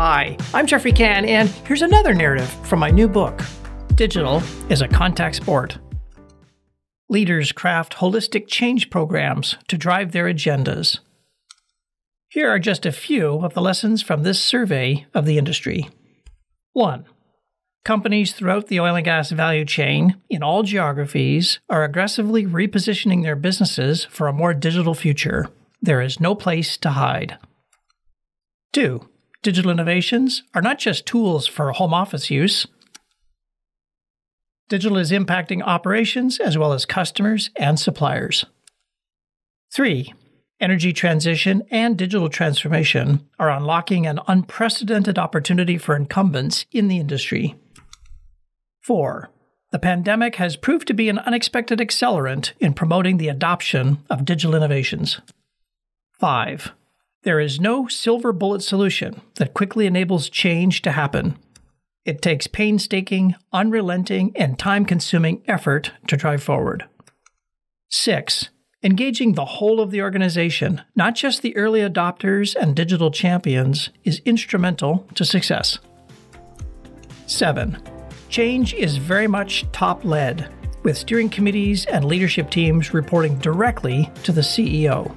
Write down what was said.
Hi, I'm Geoffrey Cann, and here's another narrative from my new book, Digital is a Contact Sport. Leaders craft holistic change programs to drive their agendas. Here are just a few of the lessons from this survey of the industry. 1. Companies throughout the oil and gas value chain in all geographies are aggressively repositioning their businesses for a more digital future. There is no place to hide. 2. Digital innovations are not just tools for home office use. Digital is impacting operations as well as customers and suppliers. 3. Energy transition and digital transformation are unlocking an unprecedented opportunity for incumbents in the industry. 4. The pandemic has proved to be an unexpected accelerant in promoting the adoption of digital innovations. 5. There is no silver bullet solution that quickly enables change to happen. It takes painstaking, unrelenting, and time-consuming effort to drive forward. 6. Engaging the whole of the organization, not just the early adopters and digital champions, is instrumental to success. 7. Change is very much top-led, with steering committees and leadership teams reporting directly to the CEO.